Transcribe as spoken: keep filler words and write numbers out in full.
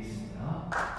is enough.